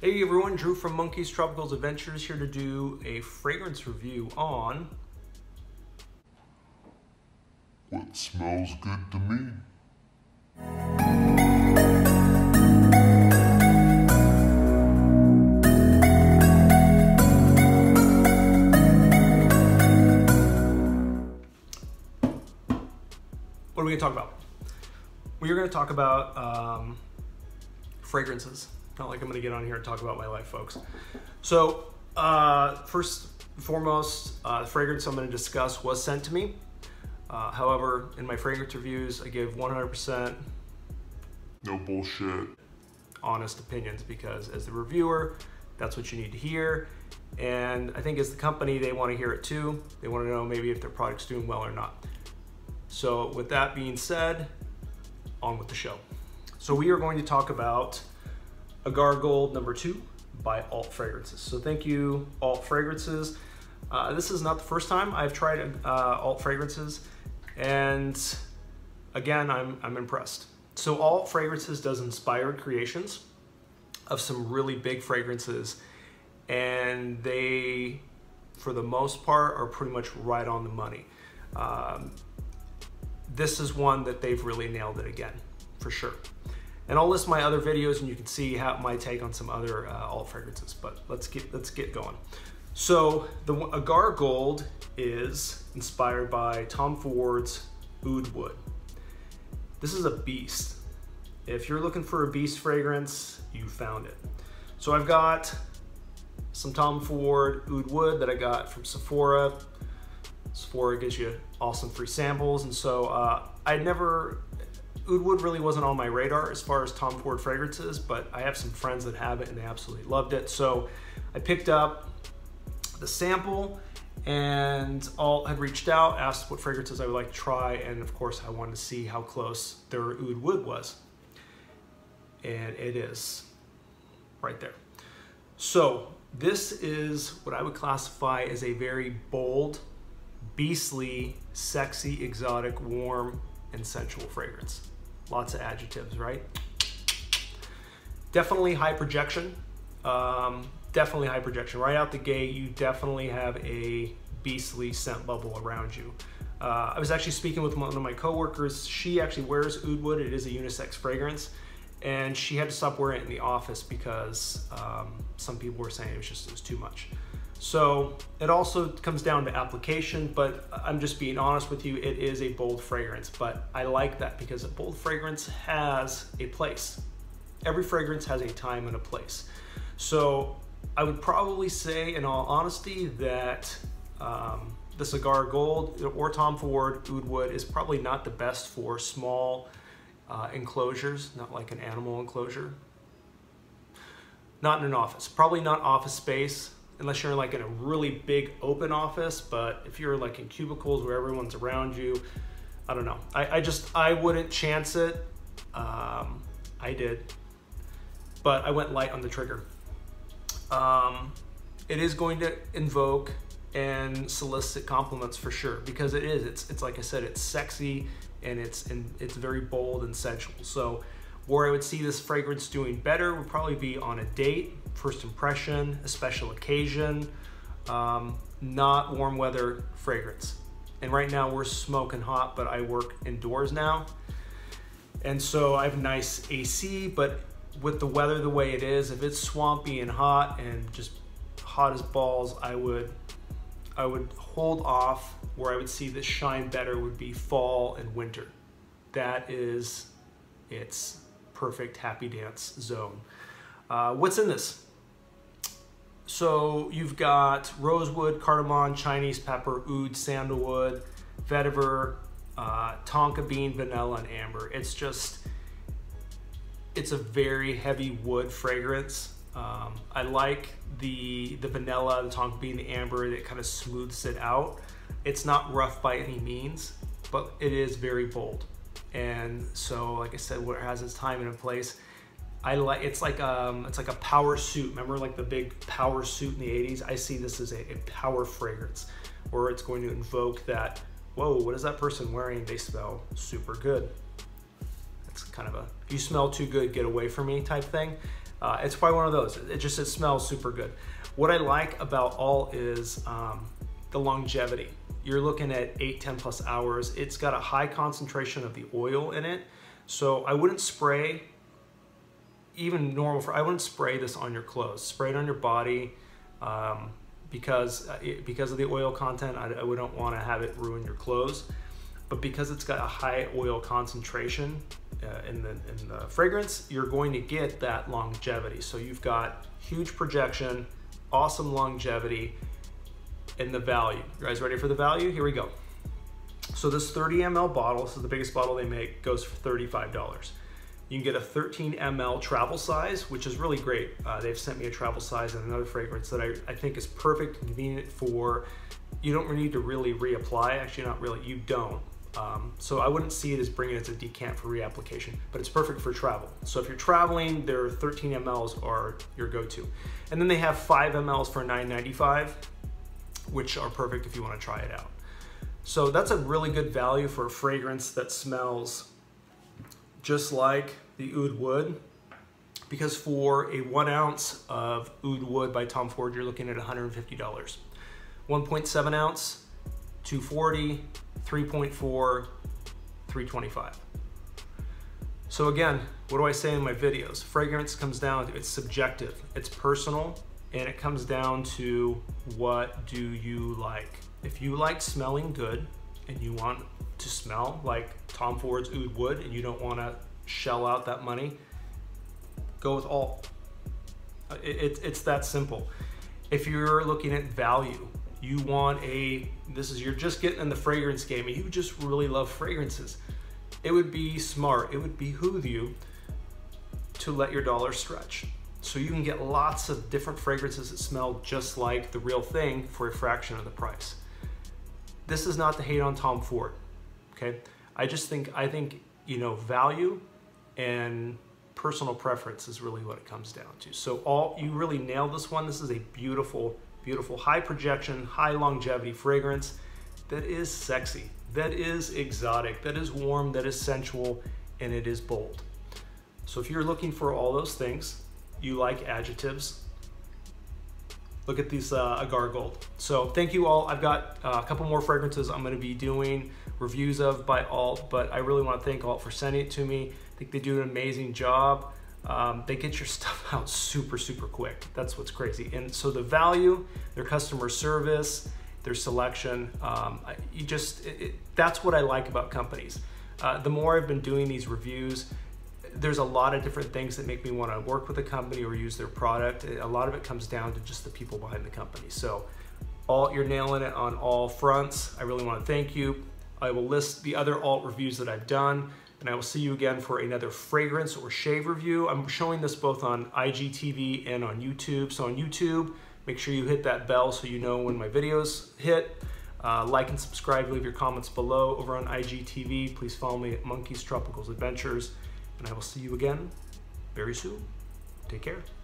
Hey everyone, Drew from Monkey's Tropicals Adventures here to do a fragrance review on What Smells Good to Me. What are we going to talk about? We are going to talk about fragrances. Not like I'm gonna get on here and talk about my life, folks. So first and foremost, the fragrance I'm gonna discuss was sent to me. However, in my fragrance reviews, I give 100% no bullshit, honest opinions, because as the reviewer, that's what you need to hear. And I think as the company, they wanna hear it too. They wanna know maybe if their product's doing well or not. So with that being said, on with the show. So we are going to talk about Agar Gold #2 by Alt Fragrances. So thank you, Alt Fragrances. This is not the first time I've tried Alt Fragrances, and again, I'm impressed. So Alt Fragrances does inspired creations of some really big fragrances, and they, for the most part, are pretty much right on the money. This is one that they've really nailed it again, for sure. And I'll list my other videos and you can see how my take on some other Alt Fragrances, but let's get going. So the Agar Gold is inspired by Tom Ford's Oud Wood. This is a beast. If you're looking for a beast fragrance, you found it. So I've got some Tom Ford Oud Wood that I got from Sephora. Sephora gives you awesome free samples. And so Oud Wood really wasn't on my radar as far as Tom Ford fragrances, but I have some friends that have it and they absolutely loved it. So I picked up the sample and Alt had reached out, asked what fragrances I would like to try. And of course I wanted to see how close their Oud Wood was. And it is right there. So this is what I would classify as a very bold, beastly, sexy, exotic, warm, and sensual fragrance. Lots of adjectives, right? Definitely high projection. Definitely high projection. Right out the gate, you definitely have a beastly scent bubble around you. I was actually speaking with one of my coworkers. She actually wears Oud Wood. It is a unisex fragrance. And she had to stop wearing it in the office because some people were saying it was too much. So it also comes down to application, but I'm just being honest with you, it is a bold fragrance, but I like that because a bold fragrance has a place. Every fragrance has a time and a place. So I would probably say in all honesty that this Agar Gold or Tom Ford Oud Wood is probably not the best for small enclosures, not like an animal enclosure. Not in an office, probably not office space, unless you're like in a really big open office, but if you're like in cubicles where everyone's around you, I don't know. I wouldn't chance it. I did, but I went light on the trigger. It is going to invoke and solicit compliments for sure, because it is, it's like I said, it's sexy and it's very bold and sensual. So where I would see this fragrance doing better would probably be on a date, first impression, a special occasion, not warm weather fragrance. And right now we're smoking hot, but I work indoors now. And so I have nice AC, but with the weather the way it is, if it's swampy and hot and just hot as balls, I would hold off. Where I would see this shine better would be fall and winter. That is its perfect happy dance zone. What's in this? So you've got rosewood, cardamom, Chinese pepper, oud, sandalwood, vetiver, tonka bean, vanilla, and amber. It's a very heavy wood fragrance. I like the vanilla, the tonka bean, the amber, that kind of smooths it out. It's not rough by any means, but it is very bold. And so, like I said, where it has its time and a place, it's like a power suit. Remember, like the big power suit in the 80s? I see this as a power fragrance, where it's going to invoke that, whoa, what is that person wearing? They smell super good. It's kind of a, you smell too good, get away from me type thing. It's probably one of those. It smells super good. What I like about Alt is the longevity. You're looking at 8, 10+ hours. It's got a high concentration of the oil in it. So I wouldn't spray, even normal, I wouldn't spray this on your clothes. Spray it on your body because of the oil content. I wouldn't want to have it ruin your clothes. But because it's got a high oil concentration in the fragrance, you're going to get that longevity. So you've got huge projection, awesome longevity, and the value. You guys ready for the value? Here we go. So this 30 ml bottle, this is the biggest bottle they make, goes for $35. You can get a 13 ml travel size, which is really great. They've sent me a travel size and another fragrance that I think is perfect, convenient for, you don't need to really reapply, actually not really, you don't. So I wouldn't see it as bringing it to decant for reapplication, but it's perfect for travel. So if you're traveling, their 13 mLs are your go-to. And then they have 5 mLs for $9.95, which are perfect if you want to try it out. So that's a really good value for a fragrance that smells just like the Oud Wood, because for a 1 ounce of Oud Wood by Tom Ford, you're looking at $150. 1.7 ounce, $240, 3.4, $325. So again, what do I say in my videos? Fragrance comes down to, it's subjective, it's personal, and it comes down to what do you like. If you like smelling good and you want to smell like Tom Ford's Oud Wood and you don't want to shell out that money, go with Alt. It's that simple. If you're looking at value, you want you're just getting in the fragrance game and you just really love fragrances, it would be smart, it would behoove you to let your dollar stretch. So you can get lots of different fragrances that smell just like the real thing for a fraction of the price. This is not to hate on Tom Ford, okay? I think, you know, value and personal preference is really what it comes down to. So Alt, you really nailed this one. This is a beautiful, beautiful, high projection, high longevity fragrance that is sexy, that is exotic, that is warm, that is sensual, and it is bold. So if you're looking for all those things, you like adjectives, look at these Agar Gold. So thank you all. I've got a couple more fragrances I'm going to be doing reviews of by Alt, but I really want to thank Alt for sending it to me. I think they do an amazing job. They get your stuff out super, super quick. That's what's crazy. And so the value, their customer service, their selection, that's what I like about companies. The more I've been doing these reviews, there's a lot of different things that make me want to work with a company or use their product. A lot of it comes down to just the people behind the company. So Alt, you're nailing it on all fronts. I really want to thank you. I will list the other Alt reviews that I've done, and I will see you again for another fragrance or shave review. I'm showing this both on IGTV and on YouTube. So on YouTube, make sure you hit that bell so you know when my videos hit. Like and subscribe, leave your comments below. Over on IGTV, please follow me at Monkey's Tropicals Adventures. And I will see you again very soon. Take care.